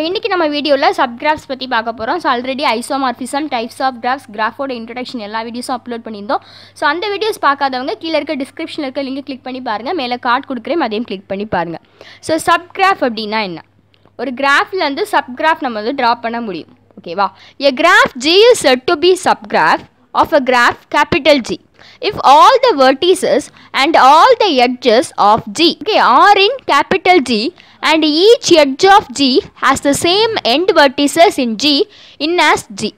So in this video la subgraphs பத்தி பார்க்க போறோம். So already isomorphism, types of graphs, graph ஓட introduction எல்லா வீடியோஸும் அப்லோட் பண்ணிருந்தோம். So அந்த வீடியோஸ் பார்க்காதவங்க கீழ இருக்க description ல இருக்க லிங்க் click பண்ணி பாருங்க. மேல கார்ட் கொடுக்கிறேன், அதையும் click பண்ணி பாருங்க. So subgraph அப்படினா என்ன? ஒரு கிராஃப்ல இருந்து subgraph நம்ம வந்து draw பண்ண முடியும். ஓகேவா? A graph G is said to be subgraph of a graph capital G if all the vertices and all the edges of G are in capital G and each edge of G has the same end vertices in G in as G.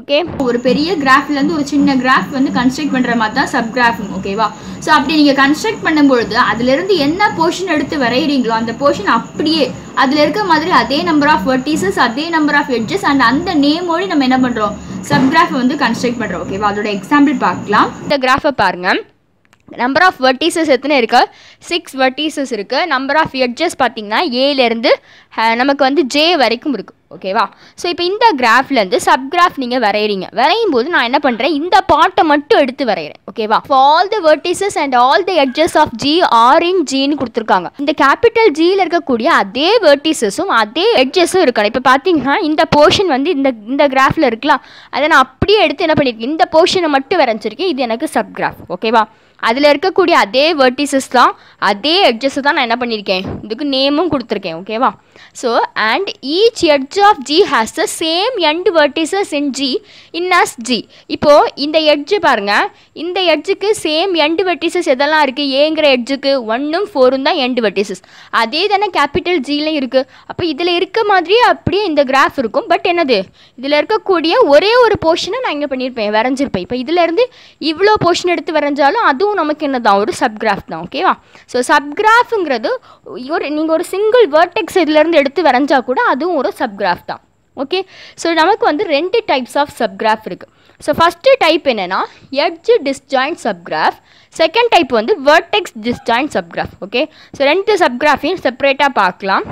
Okay, ஒரு பெரிய கிராஃப்ல இருந்து ஒரு சின்ன graph வந்து construct பண்ற மாதிரி தான் sub graphing. ஓகேவா? சோ அப்படி நீங்க கன்ஸ்ட்ரக்ட் பண்ணும்போது அதுல இருந்து என்ன போர்ஷன் எடுத்து வரையறீங்களோ அந்த போர்ஷன் அப்படியே அதுல இருக்க மாதிரி அதே நம்பர் ஆஃப் வெர்ட்டிசஸ், அதே நம்பர் ஆஃப் எட்ஜஸ் அண்ட் அந்த நேமோட நம்ம என்ன பண்றோம், சப் கிராஃப் வந்து கன்ஸ்ட்ரக்ட் பண்றோம். ஓகேவா? அதோட எக்ஸாம்பிள் பார்க்கலாம். இந்த கிராஃபை பாருங்க. நம்பர் ஆஃப் வெர்ட்டிசஸ் எத்தனை இருக்கு? 6 வெர்ட்டிசஸ் இருக்கு. நம்பர் ஆஃப் எட்ஜஸ் பாத்தீங்கன்னா A ல இருந்து நமக்கு வந்து J வரைக்கும் இருக்கு. ஓகேவா? ஸோ இப்போ இந்த கிராஃப்ல இருந்து சப்கிராஃப் நீங்கள் வரைகிறீங்க. வரையும் போது நான் என்ன பண்ணுறேன், இந்த பார்ட்டை மட்டும் எடுத்து வரைகிறேன். ஓகேவா? All the vertices and all the edges of G are in ஜின்னு கொடுத்துருக்காங்க. இந்த கேபிட்டல் ஜியில் இருக்கக்கூடிய அதே வெர்டிசஸும் அதே எட்ஜஸும் இருக்கணும். இப்போ பார்த்தீங்கன்னா இந்த போர்ஷன் வந்து இந்த கிராஃப்ல இருக்கலாம், அதை நான் அப்படியே எடுத்து என்ன பண்ணியிருக்கேன், இந்த போர்ஷனை மட்டும் வரைஞ்சிருக்கேன். இது எனக்கு சப்கிராஃப். ஓகேவா? அதில் இருக்கக்கூடிய அதே வெர்டிசஸ் தான், அதே எட்ஜஸ் தான் நான் என்ன பண்ணியிருக்கேன், இதுக்கு நேமும் கொடுத்துருக்கேன். ஓகேவா? So and each edge of G has the same end vertices in G in as G. இப்போ இந்த எட்ஜ் பாருங்க, இந்த எட்ஜுக்கு சேம் எண்ட் வெர்டிசஸ் எதெல்லாம் இருக்குது, ஏங்கிற எட்ஜுக்கு 1 ம் 4 ம் தான் எண்ட் வெர்டிசஸ். அதே தானே கேபிட்டல் ஜிலையும் இருக்குது. அப்போ இதில் இருக்க மாதிரியே அப்படியே இந்த கிராஃப் இருக்கும். பட் என்னது, இதில் இருக்கக்கூடிய ஒரே ஒரு போர்ஷனை நான் இங்கே பண்ணியிருப்பேன், வரைஞ்சிருப்பேன். இப்போ இதிலேருந்து இவ்வளோ போர்ஷன் எடுத்து வரைஞ்சாலும் அதுவும் நமக்கு என்ன தான், ஒரு சப்கிராஃப் தான். ஓகேவா? ஸோ சப்கிராஃபுங்கிறது ஒரு நீங்கள் ஒரு சிங்கிள் வேர்டெக்ஸ் இதிலேருந்து எடுத்து வரைஞ்சா கூட அதுவும் ஒரு சப்கிராஃப் தான். ஓகே? ஸோ நமக்கு வந்து 2 டைப்ஸ் ஆஃப் சப்கிராஃப் இருக்குது. ஸோ ஃபஸ்ட்டு டைப் என்னென்னா edge disjoint subgraph, second type வந்து vertex disjoint subgraph. Okay? So 2 சப்கிராஃபையும் செப்பரேட்டாக பார்க்கலாம்.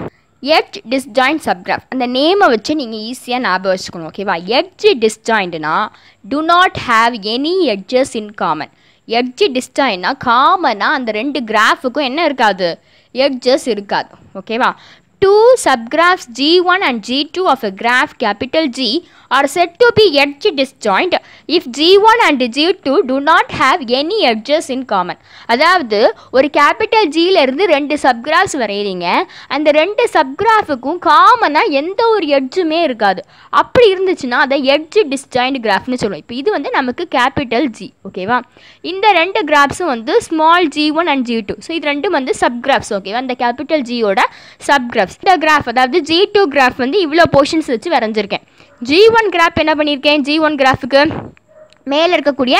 எட்ஜ் டிஸ்ஜாயின்ட் சப்கிராஃப், அந்த நேமை வச்சு நீங்கள் ஈஸியாக ஞாபகம் வச்சுக்கணும். ஓகேவா? எட்ஜ் டிஸ்ஜாயின்ட்னா do not have any edges in common. Edge டிஸ்ஜாயின்ட்னா காமனாக அந்த 2 கிராஃபுக்கும் என்ன இருக்காது, எட்ஜஸ் இருக்காது. ஓகேவா? 2 subgraphs G1 and G2 of a graph capital G are said to be edge disjoint if G1 and G2 do not have any edges in common. அதாவது ஒரு capital ஜியில் இருந்து 2 சப்கிராஃப்ஸ் வரைகிறீங்க, அந்த 2 சப்கிராஃபுக்கும் காமனாக எந்த ஒரு எட்ஜுமே இருக்காது. அப்படி இருந்துச்சுன்னா அதை எட்ஜ் டிஸ்ஜாயிண்ட் கிராஃப்னு சொல்லுவோம். இப்போ இது வந்து நமக்கு கேபிட்டல் ஜி. ஓகேவா? இந்த 2 கிராஃப்ஸும் வந்து small G1 and G2. So இது 2 வந்து சப்கிராஃப்ஸ். ஓகேவா? அந்த கேபிட்டல் ஜியோட சப்கிராஃப்ஸ். இந்த கிராஃப் அதாவது G2 கிராஃப் வந்து இவ்வளோ போர்ஷன்ஸ் வச்சு வரைஞ்சிருக்கேன். G1 கிராஃப் என்ன பண்ணியிருக்கேன், G1 கிராஃபுக்கு மேலே இருக்கக்கூடிய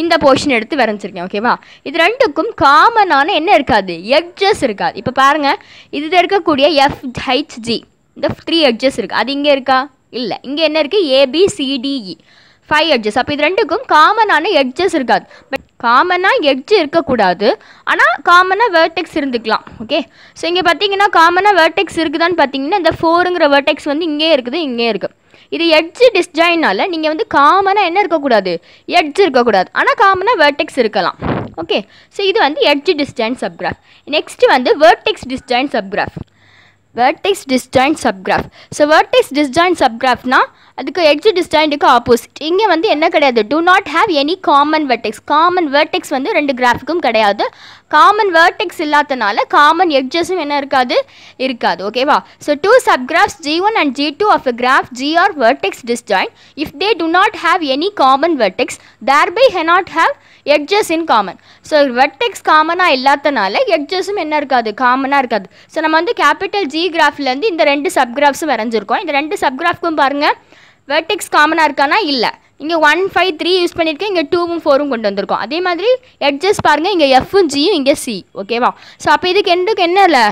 இந்த போர்ஷன் எடுத்து வரைஞ்சிருக்கேன். ஓகேவா? இது 2க்கும் காமனான என்ன இருக்காது, எட்ஜஸ் இருக்காது. இப்போ பாருங்கள், இதில் இருக்கக்கூடிய FHG இந்த 3 எட்ஜஸ் இருக்குது. அது இங்கே இருக்கா, இல்லை. இங்கே என்ன இருக்குது, ABCDE 5 எட்ஜஸ். அப்போ இது 2க்கும் காமனான எட்ஜஸ் இருக்காது. பட் காமனாக எட்ஜ் இருக்கக்கூடாது, ஆனால் காமனாக வேர்டெக்ஸ் இருந்துக்கலாம். ஓகே? ஸோ இங்கே பார்த்தீங்கன்னா காமனாக வேர்டெக்ஸ் இருக்குதான்னு பார்த்தீங்கன்னா இந்த 4ங்கிற வேர்டெக்ஸ் வந்து இங்கே இருக்குது, இங்கே இருக்குது. இது எட்ஜ் டிஸ்ஜாயின்ட்னால நீங்கள் வந்து காமனாக என்ன இருக்கக்கூடாது, எட்ஜ் இருக்கக்கூடாது, ஆனால் காமனாக வேர்டெக்ஸ் இருக்கலாம். ஓகே? ஸோ இது வந்து எட்ஜ் டிஸ்ஜாயின்ட் சப்கிராஃப். நெக்ஸ்ட் வந்து vertex disjoint subgraph. Vertex disjoint subgraph. So vertex disjoint சப்கிராஃப்னா அதுக்கு எட்ஜ் டிஸ்ஜாயிண்ட்டுக்கு ஆப்போசிட். இங்கே வந்து என்ன கிடையாது, do not have any common vertex. Common vertex வந்து 2 கிராஃபுக்கும் கிடையாது. காமன் வேர்டெக்ஸ் இல்லாதனால காமன் எட்ஜஸும் என்ன இருக்காது, இருக்காது. ஓகேவா? So 2 subgraphs G1 and G2 of a graph G are vertex disjoint if they do not have any common vertex, thereby cannot have edges in common. So vertex காமனாக இல்லாதனால எட்ஜஸும் என்ன இருக்காது, காமனாக இருக்காது. ஸோ நம்ம வந்து கேபிட்டல் G கிராஃப்லேருந்து இந்த 2 சப்கிராஃப்ஸும் வரைஞ்சிருக்கோம். இந்த 2 சப்கிராஃப்க்கும் பாருங்கள், வெர்டெக்ஸ் காமனாக இருக்கானா, இல்லை. இங்கே 1 5 3 யூஸ் பண்ணியிருக்கேன், இங்கே 2 ம் 4 ம் கொண்டு வந்திருக்கோம். அதே மாதிரி எட்ஜஸ் பாருங்கள், இங்கே F-ம் G-யும் இங்கே C. ஓகேவா? ஸோ அப்போ இதுக்கு என்ன இல்லை,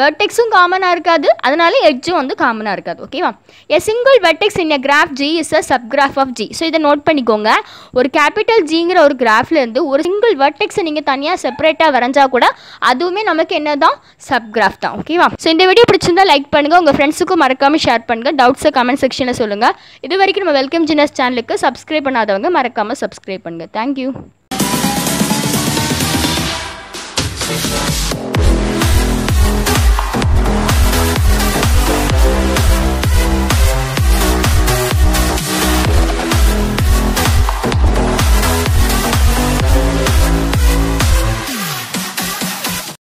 வெர்டெக்ஸும் காமனாக இருக்காது, அதனால எட்ஜும் வந்து காமனாக இருக்காது. ஓகேவா? A single vertex in a graph G is a subgraph of G. So இதை நோட் பண்ணிக்கோங்க. ஒரு கேபிட்டல் ஜிங்கிற ஒரு கிராஃப்லேருந்து ஒரு சிங்கிள் வெர்டெக்ஸை நீங்கள் தனியாக செப்பரேட்டாக வரைஞ்சா கூட அதுவுமே நமக்கு என்ன தான், சப்கிராஃப் தான். ஓகேவா? ஸோ இந்த வீடியோ பிடிச்சிருந்தா லைக் பண்ணுங்கள், உங்கள் ஃப்ரெண்ட்ஸுக்கும் மறக்காமல் ஷேர் பண்ணுங்கள். டவுட்ஸை கமெண்ட் செக்ஷனில் சொல்லுங்கள். இது வரைக்கும் நம்ம வெல்கம் ஜீனஸ் சேனலுக்கு சப்ஸ்கிரைப் பண்ணாதவங்க மறக்காமல் சப்ஸ்கிரைப் பண்ணுங்கள். தேங்க்யூ.